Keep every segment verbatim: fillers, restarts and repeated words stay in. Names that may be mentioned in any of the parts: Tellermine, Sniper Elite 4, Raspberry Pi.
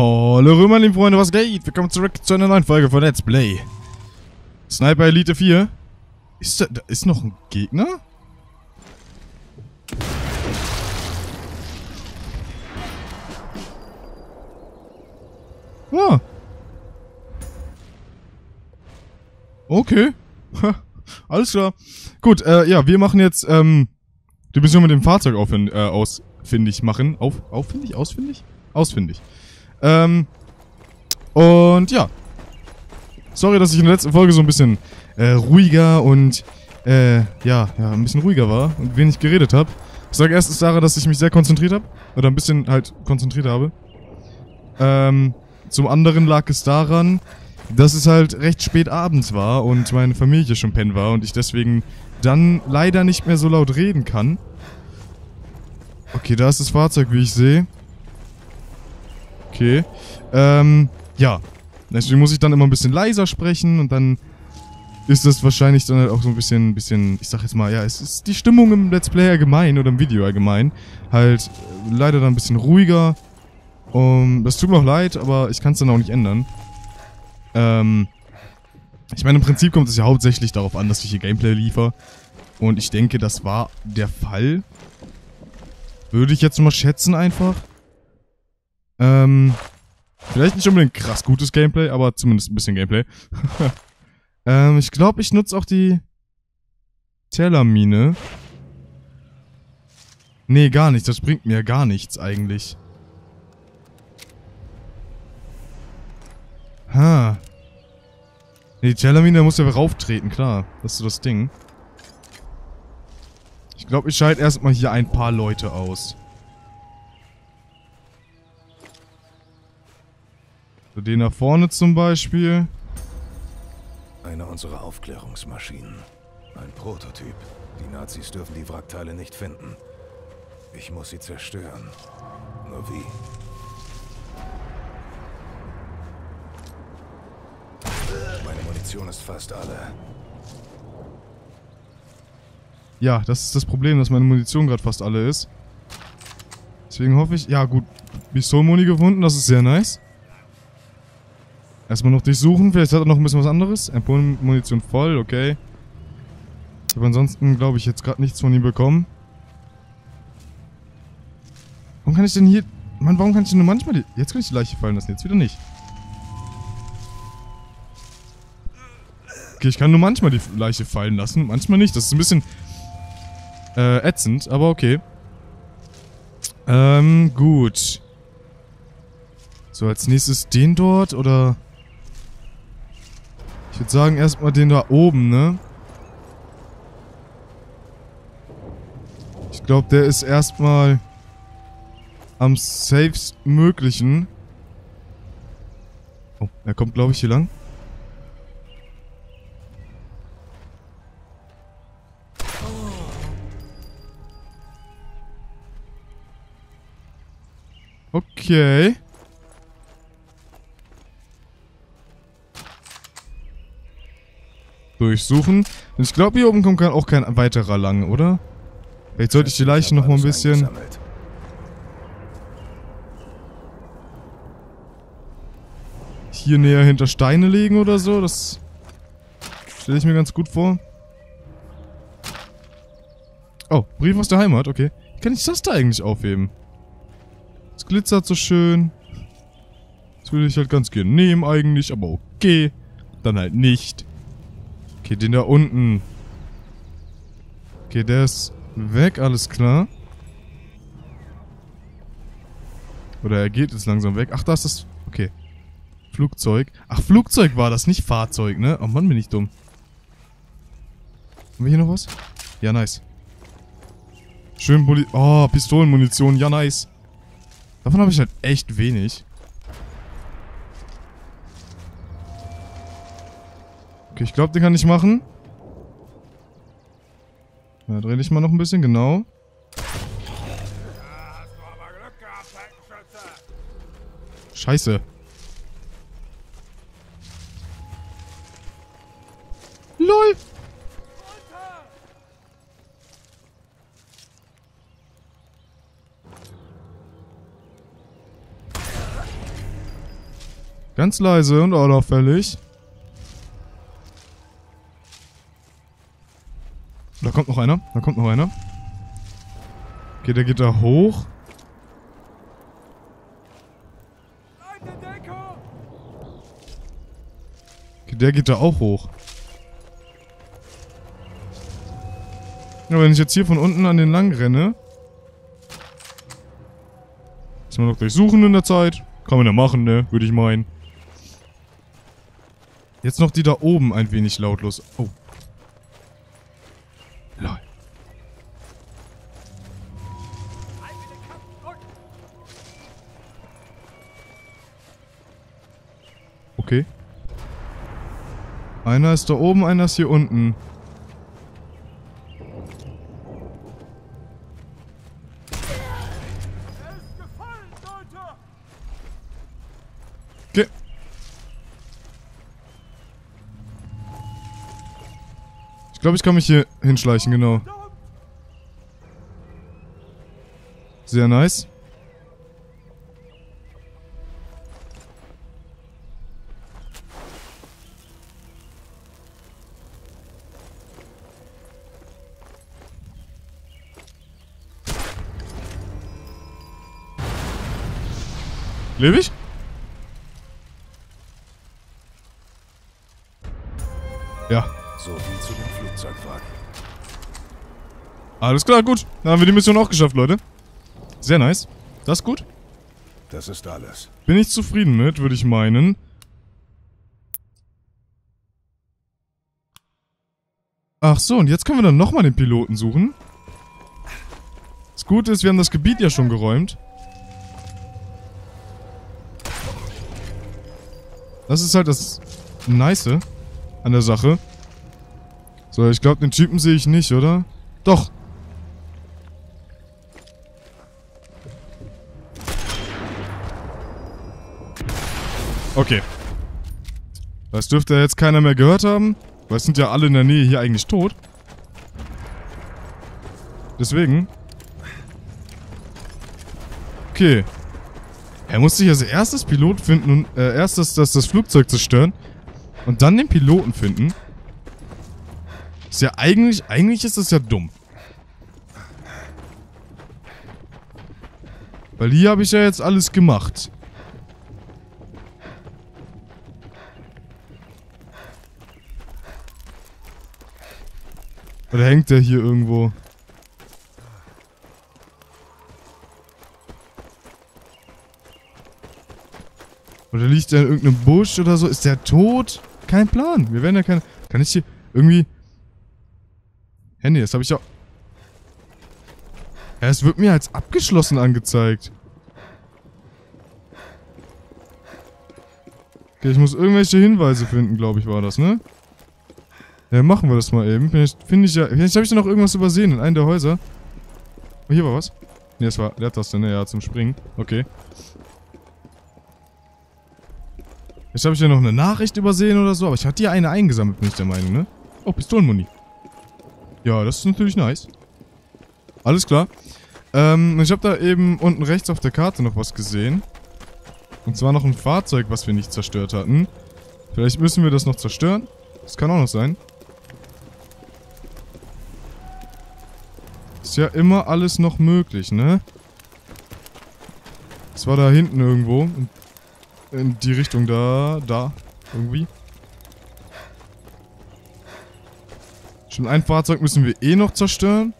Hallo Römer, liebe Freunde, was geht? Willkommen zurück zu einer neuen Folge von Let's Play Sniper Elite vier. Ist da, da ist noch ein Gegner? Ah. Okay. Alles klar. Gut, äh, ja, wir machen jetzt ähm, die Mission mit dem Fahrzeug auf, äh, ausfindig machen. Auf, auffindig? Ausfindig? Ausfindig. Ähm, und ja. Sorry, dass ich in der letzten Folge so ein bisschen äh, ruhiger und, äh, ja, ja, ein bisschen ruhiger war und wenig geredet habe. Ich sage erstens daran, dass ich mich sehr konzentriert habe. Oder ein bisschen halt konzentriert habe. Ähm, zum anderen lag es daran, dass es halt recht spät abends war und meine Familie schon pennen war und ich deswegen dann leider nicht mehr so laut reden kann. Okay, da ist das Fahrzeug, wie ich sehe. Okay, ähm, ja. Deswegen muss ich dann immer ein bisschen leiser sprechen und dann ist das wahrscheinlich dann halt auch so ein bisschen, bisschen, ich sag jetzt mal, ja, es ist die Stimmung im Let's Play allgemein oder im Video allgemein halt leider dann ein bisschen ruhiger. Um, das tut mir auch leid, aber ich kann es dann auch nicht ändern. Ähm, ich meine, im Prinzip kommt es ja hauptsächlich darauf an, dass ich hier Gameplay liefere. Und ich denke, das war der Fall. Würde ich jetzt mal schätzen einfach. Ähm, vielleicht nicht unbedingt krass gutes Gameplay, aber zumindest ein bisschen Gameplay. ähm, ich glaube, ich nutze auch die Tellermine. Nee, gar nicht. Das bringt mir gar nichts eigentlich. Ha. Nee, die Tellermine, da muss ja rauftreten, klar. Das ist so das Ding. Ich glaube, ich schalte erstmal hier ein paar Leute aus. Den nach vorne zum Beispiel. Eine unserer Aufklärungsmaschinen. Ein Prototyp. Die Nazis dürfen die Wrackteile nicht finden. Ich muss sie zerstören. Nur wie? Meine Munition ist fast alle. Ja, das ist das Problem, dass meine Munition gerade fast alle ist. Deswegen hoffe ich... Ja gut, Pistolmuni gefunden, das ist sehr nice. Erstmal noch durchsuchen, vielleicht hat er noch ein bisschen was anderes. Munition voll, okay. Ich habe ansonsten, glaube ich, jetzt gerade nichts von ihm bekommen. Warum kann ich denn hier... Mann, warum kann ich denn nur manchmal die... Jetzt kann ich die Leiche fallen lassen, jetzt wieder nicht. Okay, ich kann nur manchmal die Leiche fallen lassen, manchmal nicht. Das ist ein bisschen äh, ätzend, aber okay. Ähm, gut. So, als nächstes den dort, oder... Ich würde sagen, erstmal den da oben, ne? Ich glaube, der ist erstmal am safestmöglichen. Oh, er kommt, glaube ich, hier lang. Okay. Durchsuchen. Und ich glaube, hier oben kommt auch kein weiterer lang, oder? Vielleicht sollte ich die Leichen noch mal ein bisschen... hier näher hinter Steine legen oder so. Das stelle ich mir ganz gut vor. Oh, Brief aus der Heimat, okay. Wie kann ich das da eigentlich aufheben? Es glitzert so schön. Das würde ich halt ganz gerne nehmen eigentlich, aber okay. Dann halt nicht. Okay, den da unten. Okay, der ist weg, alles klar. Oder er geht jetzt langsam weg. Ach, da ist das... Okay. Flugzeug. Ach, Flugzeug war das, nicht Fahrzeug, ne? Oh Mann, bin ich dumm. Haben wir hier noch was? Ja, nice. Schön Poli... Oh, Pistolenmunition. Ja, nice. Davon habe ich halt echt wenig. Okay, ich glaube, den kann ich machen. Ja, dreh dich mal noch ein bisschen, genau. Scheiße. LOL! Ganz leise und unauffällig. Da kommt noch einer. Da kommt noch einer. Okay, der geht da hoch. Okay, der geht da auch hoch. Ja, wenn ich jetzt hier von unten an den lang renne. Müssen wir noch gleich suchen in der Zeit. Kann man ja machen, ne? Würde ich meinen. Jetzt noch die da oben ein wenig lautlos. Oh. Lol. Okay. Einer ist da oben, einer ist hier unten. Okay. Ich glaube, ich kann mich hier hinschleichen, genau. Sehr nice. Lebe ich? Ja. So wie zu dem Flugzeugwagen. Alles klar, gut. Dann haben wir die Mission auch geschafft, Leute. Sehr nice. Das ist gut. Das ist alles. Bin ich zufrieden mit, würde ich meinen. Ach so, und jetzt können wir dann nochmal den Piloten suchen. Das Gute ist, wir haben das Gebiet ja schon geräumt. Das ist halt das Nice an der Sache. So, ich glaube, den Typen sehe ich nicht, oder? Doch! Okay. Das dürfte jetzt keiner mehr gehört haben, weil es sind ja alle in der Nähe hier eigentlich tot. Deswegen. Okay. Er musste sich als erstes Pilot finden und äh, erstes das, das Flugzeug zerstören und dann den Piloten finden. Ist ja eigentlich, eigentlich ist das ja dumm. Weil hier habe ich ja jetzt alles gemacht. Oder hängt der hier irgendwo? Oder liegt der in irgendeinem Busch oder so? Ist der tot? Kein Plan. Wir werden ja keine... Kann ich hier irgendwie... Hä, nee, das habe ich ja... Ja, es wird mir als abgeschlossen angezeigt. Okay, ich muss irgendwelche Hinweise finden, glaube ich, war das, ne? Ja, machen wir das mal eben. Vielleicht finde ich ja... Vielleicht habe ich da noch irgendwas übersehen in einem der Häuser. Oh, hier war was. Ne, das war... Der hat das denn, ne? Ja, zum Springen. Okay. Jetzt habe ich ja noch eine Nachricht übersehen oder so, aber ich hatte ja eine eingesammelt, bin ich der Meinung, ne? Oh, Pistolenmuni. Ja, das ist natürlich nice. Alles klar. Ähm, ich habe da eben unten rechts auf der Karte noch was gesehen. Und zwar noch ein Fahrzeug, was wir nicht zerstört hatten. Vielleicht müssen wir das noch zerstören. Das kann auch noch sein. Ist ja immer alles noch möglich, ne? Das war da hinten irgendwo. In die Richtung da, da, irgendwie. Schon ein Fahrzeug müssen wir eh noch zerstören.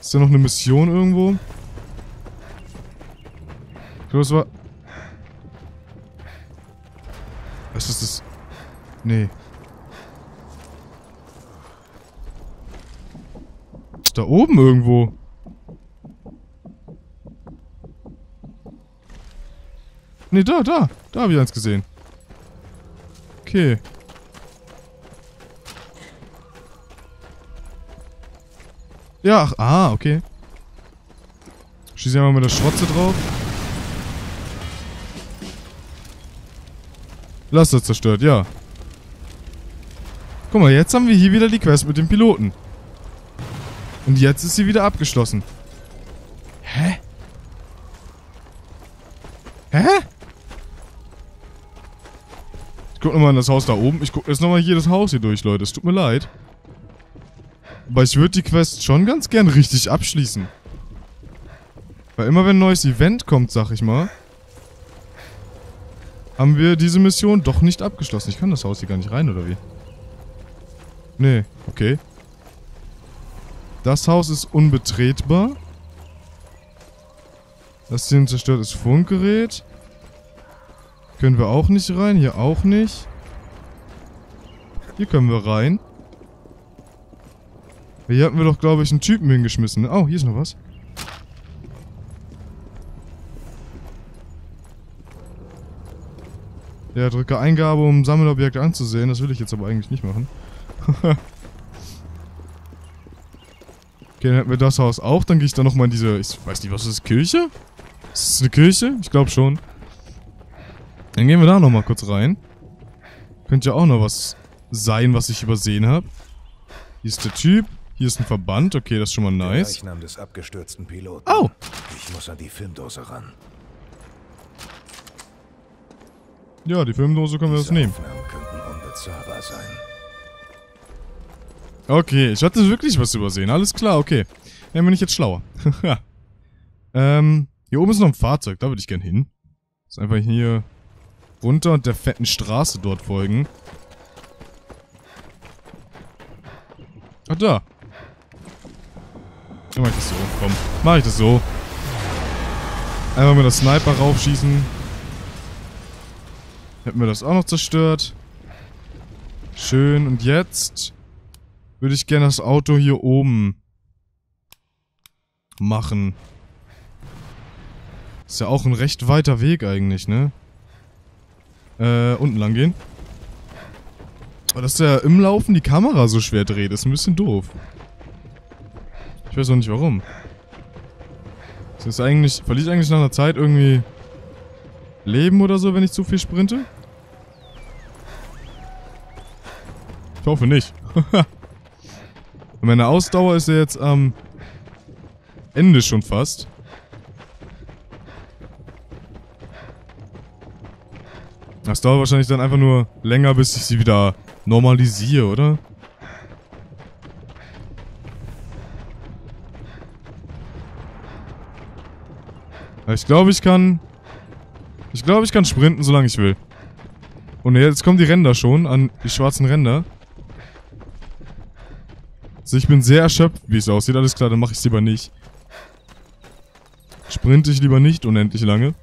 Ist da noch eine Mission irgendwo? Ich glaube, es war... Was ist das? Nee. Da oben irgendwo. Ne, da, da. Da habe ich eins gesehen. Okay. Ja, ach, ah, okay. Schieße ich mal mit der Schrotze drauf. Laster zerstört, ja. Guck mal, jetzt haben wir hier wieder die Quest mit dem Piloten. Und jetzt ist sie wieder abgeschlossen. Hä? Hä? guck nochmal in das Haus da oben. Ich guck jetzt nochmal jedes Haus hier durch, Leute. Es tut mir leid. Aber ich würde die Quest schon ganz gern richtig abschließen. Weil immer wenn ein neues Event kommt, sag ich mal, haben wir diese Mission doch nicht abgeschlossen. Ich kann das Haus hier gar nicht rein, oder wie? Nee, okay. Das Haus ist unbetretbar. Das hier ein zerstörtes Funkgerät. Können wir auch nicht rein, hier auch nicht. Hier können wir rein. Hier hatten wir doch, glaube ich, einen Typen hingeschmissen. Oh, hier ist noch was. Ja, drücke Eingabe, um Sammelobjekte anzusehen. Das will ich jetzt aber eigentlich nicht machen. Okay, dann hätten wir das Haus auch. Dann gehe ich da nochmal in diese... Ich weiß nicht, was ist das? Kirche? Ist das eine Kirche? Ich glaube schon. Dann gehen wir da nochmal kurz rein. Könnte ja auch noch was sein, was ich übersehen habe. Hier ist der Typ. Hier ist ein Verband. Okay, das ist schon mal nice. Der Leichnam des abgestürzten Piloten. Oh! Ich muss an die Filmdose ran. Ja, die Filmdose können wir das nehmen. Aufnahmen könnten unbezahlbar sein. Okay, ich hatte wirklich was übersehen. Alles klar, okay. Dann bin ich jetzt schlauer. ähm, hier oben ist noch ein Fahrzeug. Da würde ich gern hin. Ist einfach hier runter und der fetten Straße dort folgen. Ach, da. Dann mach ich das so. Komm, mach ich das so. Einfach mit der Sniper raufschießen. Hätten wir das auch noch zerstört. Schön. Und jetzt würde ich gerne das Auto hier oben machen. Ist ja auch ein recht weiter Weg eigentlich, ne? Äh, unten lang gehen. Aber dass der im Laufen die Kamera so schwer dreht, ist ein bisschen doof. Ich weiß auch nicht warum. Das ist eigentlich, verliere ich eigentlich nach einer Zeit irgendwie... Leben oder so, wenn ich zu viel sprinte? Ich hoffe nicht. Meine Ausdauer ist ja jetzt am Ende schon fast. Das dauert wahrscheinlich dann einfach nur länger, bis ich sie wieder normalisiere, oder? Ich glaube, ich kann... Ich glaube, ich kann sprinten, solange ich will. Und jetzt kommen die Ränder schon, an die schwarzen Ränder. Also ich bin sehr erschöpft, wie es aussieht. Alles klar, dann mache ich es lieber nicht. Sprinte ich lieber nicht unendlich lange.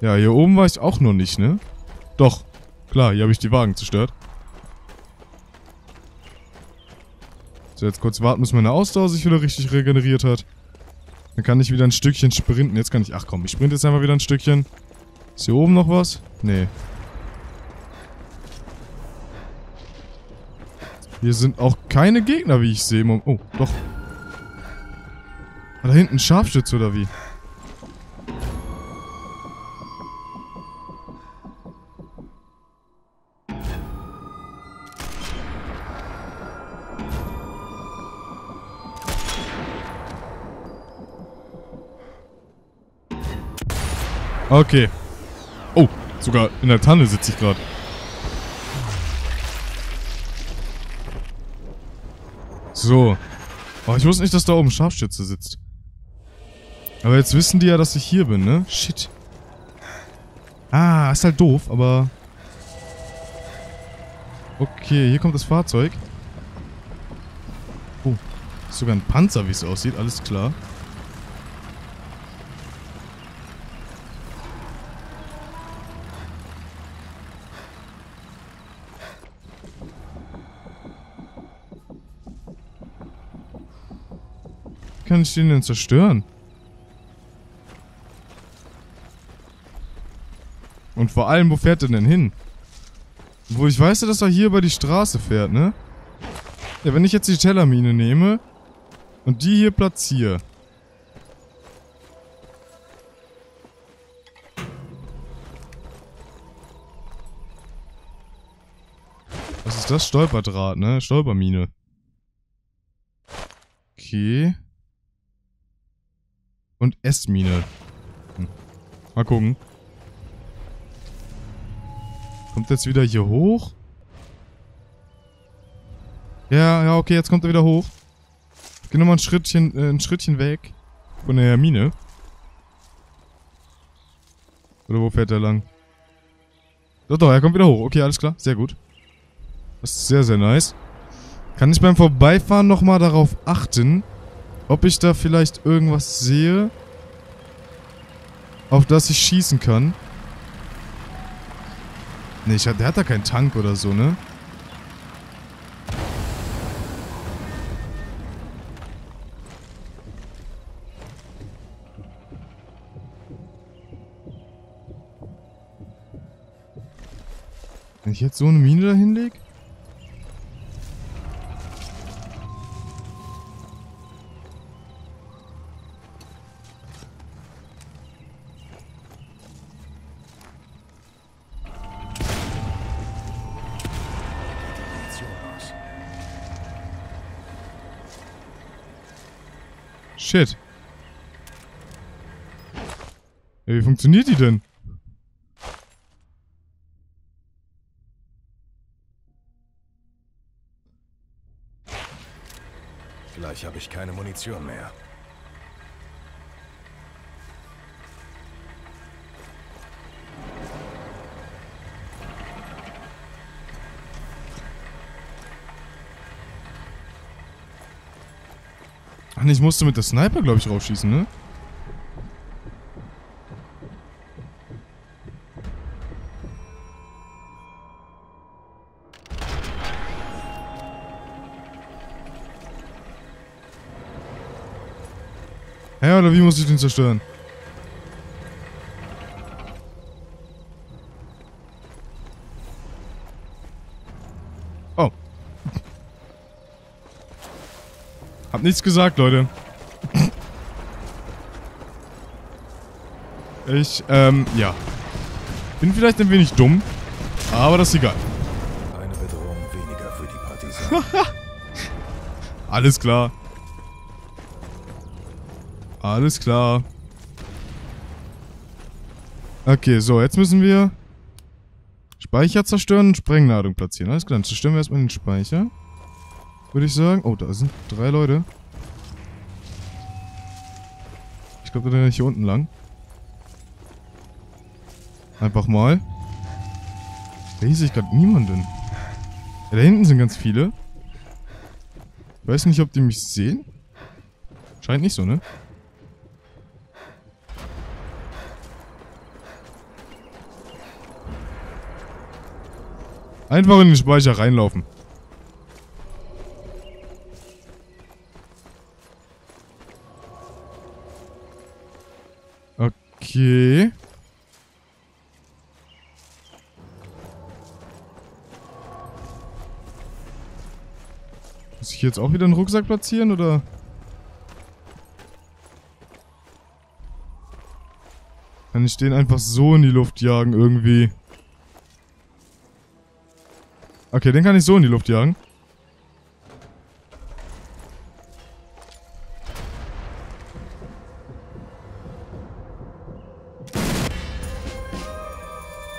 Ja, hier oben war ich auch noch nicht, ne? Doch, klar, hier habe ich die Wagen zerstört. So, jetzt kurz warten, bis meine Ausdauer sich wieder richtig regeneriert hat. Dann kann ich wieder ein Stückchen sprinten. Jetzt kann ich... Ach komm, ich sprinte jetzt einfach wieder ein Stückchen. Ist hier oben noch was? Nee. Hier sind auch keine Gegner, wie ich sehe. Oh, doch. Da hinten ein Scharfschütze, oder wie? Okay. Oh, sogar in der Tanne sitze ich gerade. So. Oh, ich wusste nicht, dass da oben Scharfschütze sitzt. Aber jetzt wissen die ja, dass ich hier bin, ne? Shit. Ah, ist halt doof, aber... Okay, hier kommt das Fahrzeug. Oh, ist sogar ein Panzer, wie es aussieht. Alles klar. Kann ich den denn zerstören? Und vor allem, wo fährt der denn hin? Wo ich weiß ja, dass er hier über die Straße fährt, ne? Ja, wenn ich jetzt die Tellermine nehme und die hier platziere. Was ist das? Stolperdraht, ne? Stolpermine. Okay. Und S-Mine. Hm. Mal gucken. Kommt jetzt wieder hier hoch? Ja, ja, okay, jetzt kommt er wieder hoch. Ich gehe nochmal ein Schrittchen, äh, ein Schrittchen weg von der Mine. Oder wo fährt er lang? Doch, doch, er kommt wieder hoch. Okay, alles klar. Sehr gut. Das ist sehr, sehr nice. Kann ich beim Vorbeifahren nochmal darauf achten, ob ich da vielleicht irgendwas sehe, auf das ich schießen kann? Ne, ich, der hat da keinen Tank oder so, ne? Wenn ich jetzt so eine Mine da hinlege? Shit. Ja, wie funktioniert die denn? Vielleicht habe ich keine Munition mehr. Ach, ich musste mit der Sniper, glaube ich, rausschießen, ne? Ja, oder wie muss ich den zerstören? Oh. Hab nichts gesagt, Leute. Ich, ähm, ja. Bin vielleicht ein wenig dumm, aber das ist egal. Eine Bedrohung weniger für die Partisanen. Alles klar. Alles klar. Okay, so, jetzt müssen wir Speicher zerstören und Sprengladung platzieren. Alles klar, dann zerstören wir erstmal den Speicher. Würde ich sagen. Oh, da sind drei Leute. Ich glaube, da nicht hier unten lang. Einfach mal. Da hieß ich gerade niemanden. Ja, da hinten sind ganz viele. Ich weiß nicht, ob die mich sehen. Scheint nicht so, ne? Einfach in den Speicher reinlaufen. Okay. Muss ich jetzt auch wieder einen Rucksack platzieren, oder? Kann ich den einfach so in die Luft jagen, irgendwie? Okay, den kann ich so in die Luft jagen.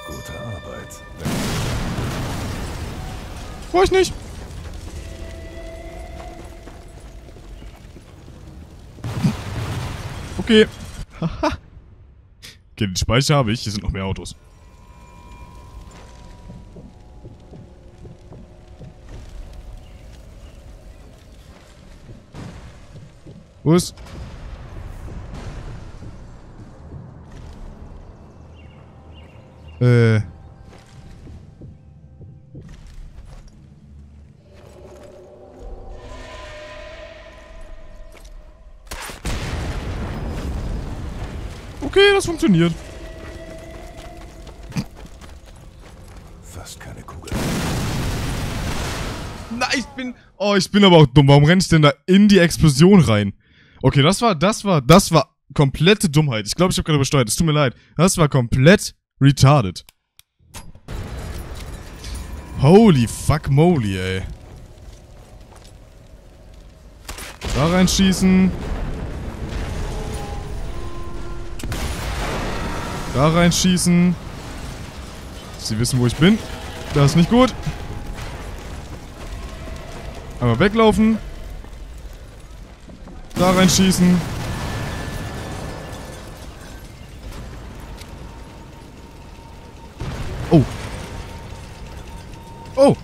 Gute Arbeit. Brauch ich nicht. Okay. Haha. Okay, den Speicher habe ich. Hier sind noch mehr Autos. Wo ist? Äh. Okay, das funktioniert. Fast keine Kugel. Na, ich bin... Oh, ich bin aber auch dumm. Warum renne ich denn da in die Explosion rein? Okay, das war, das war, das war komplette Dummheit. Ich glaube, ich habe gerade übersteuert. Es tut mir leid. Das war komplett retarded. Holy fuck moly, ey. Da reinschießen. Da reinschießen. Sie wissen, wo ich bin. Das ist nicht gut. Einmal weglaufen. Da reinschießen. Oh. Oh.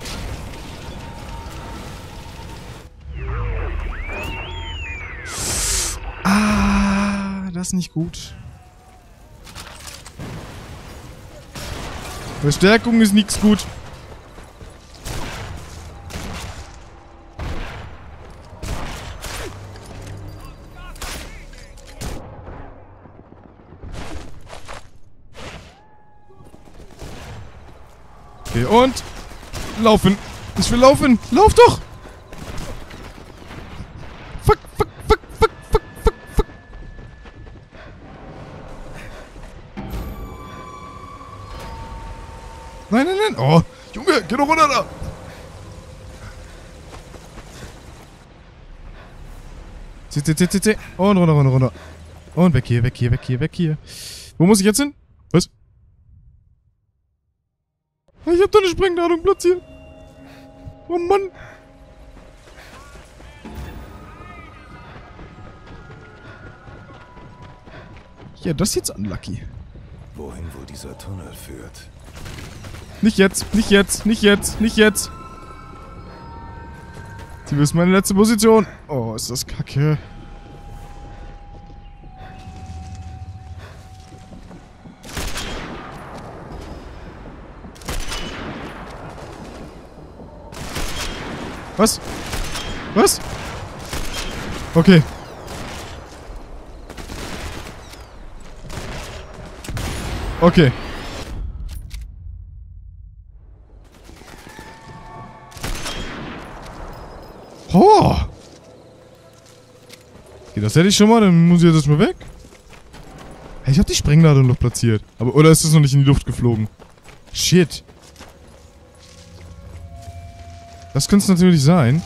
Ah, das ist nicht gut. Verstärkung ist nichts gut. Okay, und laufen. Ich will laufen. Lauf doch! Fuck, fuck, fuck, fuck, fuck, fuck, fuck. Nein, nein, nein. Oh, Junge, geh doch runter da. Zieh, zieh, zieh, zieh, zieh. Und runter, runter, runter. Und weg hier, weg hier, weg hier, weg hier. Wo muss ich jetzt hin? Was? Ich hab doch eine Sprengladung platziert. Oh Mann. Ja, das ist jetzt unlucky. Wohin, wo dieser Tunnel führt? Nicht jetzt, nicht jetzt, nicht jetzt, nicht jetzt. Sie wissen meine letzte Position. Oh, ist das kacke. Was? Was? Okay. Okay. Oh! Okay, das hätte ich schon mal, dann muss ich jetzt erstmal weg. Hey, ich habe die Sprengladung noch platziert. Aber, oder ist das noch nicht in die Luft geflogen? Shit. Das könnte es natürlich sein,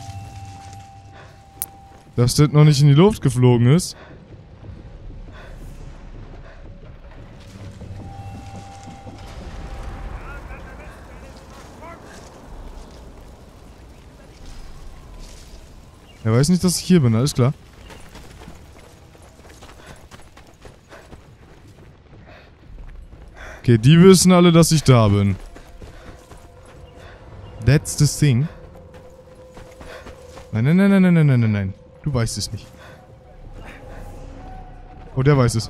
dass das noch nicht in die Luft geflogen ist. Er weiß nicht, dass ich hier bin, alles klar. Okay, die wissen alle, dass ich da bin. That's the thing. Nein, nein, nein, nein, nein, nein, nein, nein. Du weißt es nicht. Oh, der weiß es.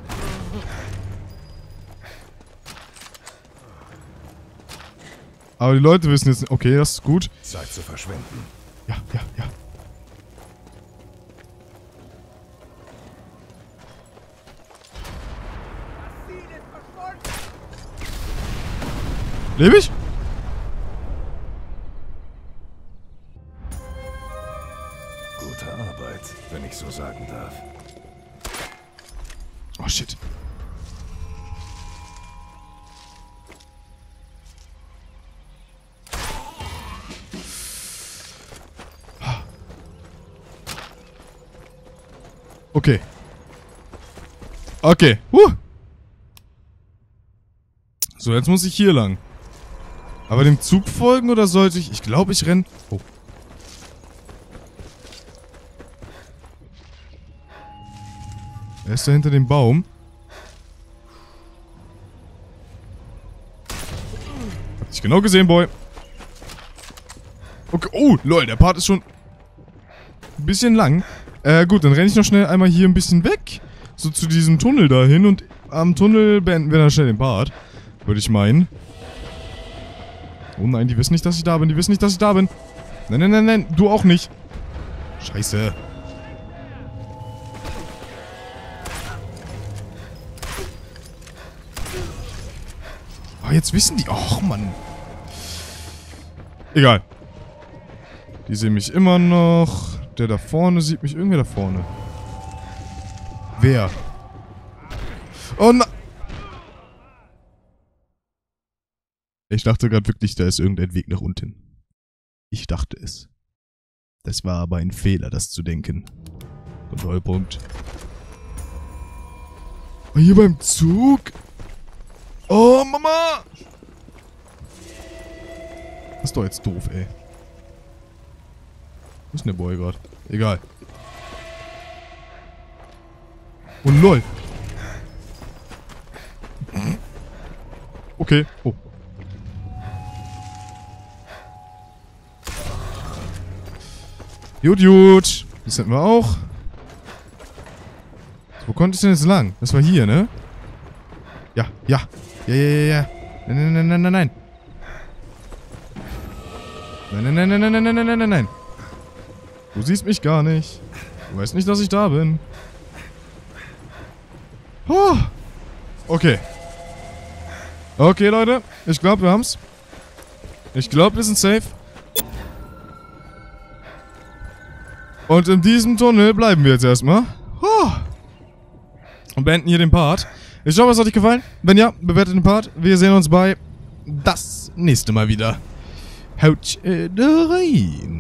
Aber die Leute wissen jetzt nicht. Okay, das ist gut. Zeit zu verschwenden. Ja, ja, ja. Lebe ich? Wenn ich so sagen darf. Oh shit. Okay. Okay. Uh. So, jetzt muss ich hier lang. Aber dem Zug folgen oder sollte ich? Ich glaube, ich renne. Oh. Er ist da hinter dem Baum. Hab dich genau gesehen, Boy. Okay. Oh, lol, der Part ist schon ein bisschen lang. Äh, gut, dann renne ich noch schnell einmal hier ein bisschen weg. So zu diesem Tunnel dahin. Und am Tunnel beenden wir dann schnell den Part. Würde ich meinen. Oh nein, die wissen nicht, dass ich da bin. Die wissen nicht, dass ich da bin. Nein, nein, nein, nein. Du auch nicht. Scheiße. Jetzt wissen die... Och, Mann. Egal. Die sehen mich immer noch. Der da vorne sieht mich. Irgendwer da vorne. Wer? Oh, na... Ich dachte gerade wirklich, da ist irgendein Weg nach unten. Ich dachte es. Das war aber ein Fehler, das zu denken. Kontrollpunkt. Hier beim Zug... Oh, Mama! ist doch jetzt doof, ey. Wo ist denn der Boy gerade? Egal. Und lol. Okay. Oh. Gut, gut. Das hätten wir auch. So, wo konnte ich denn jetzt lang? Das war hier, ne? Ja, ja. Ja, ja, ja, ja. Nein, nein, nein, nein, nein. Nein, nein, nein, nein, nein, nein, nein, nein, nein. Du siehst mich gar nicht. Du weißt nicht, dass ich da bin. Oh. Okay. Okay, Leute. Ich glaube, wir haben's. Ich glaube, wir sind safe. Und in diesem Tunnel bleiben wir jetzt erstmal. Oh. Und beenden hier den Part. Ich hoffe, es hat euch gefallen. Wenn ja, bewertet den Part. Wir sehen uns bei das nächste Mal wieder. Haut rein.